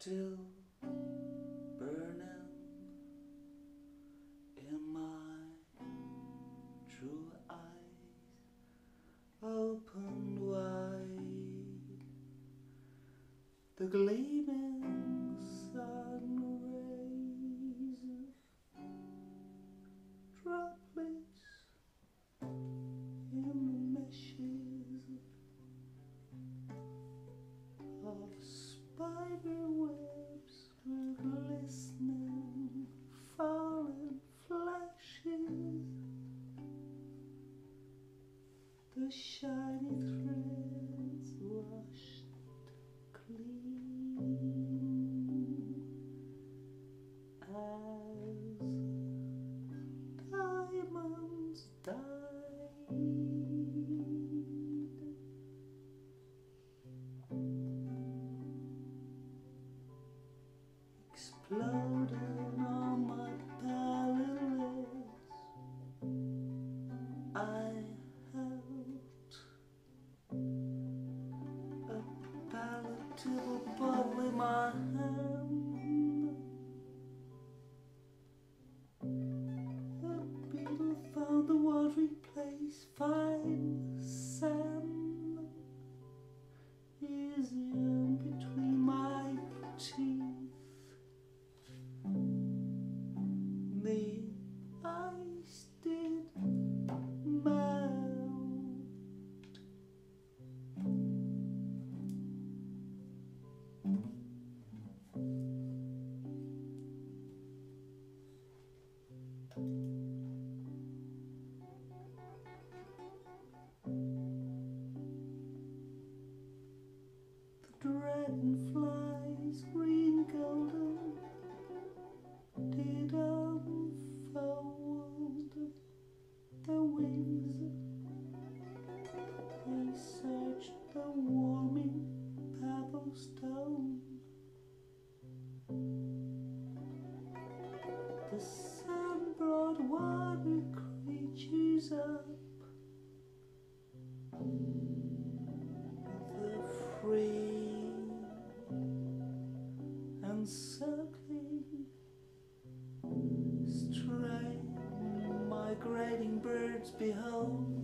still burning in my true eyes, opened wide. The gleaming sun rays, droplets in the meshes of spider webs were glistening, falling flashes. The shiny threads washed clean as diamonds died. Exploding on my palace, I held a palatable bottle in my hand. The beetle found the watering place, fine sand is in between my teeth. The ice did melt. The dragonflies, green, golden, did unfold their wings. They searched the warming pebblestone. The sun brought water creatures up. The free and circling, straying, migrating birds behold.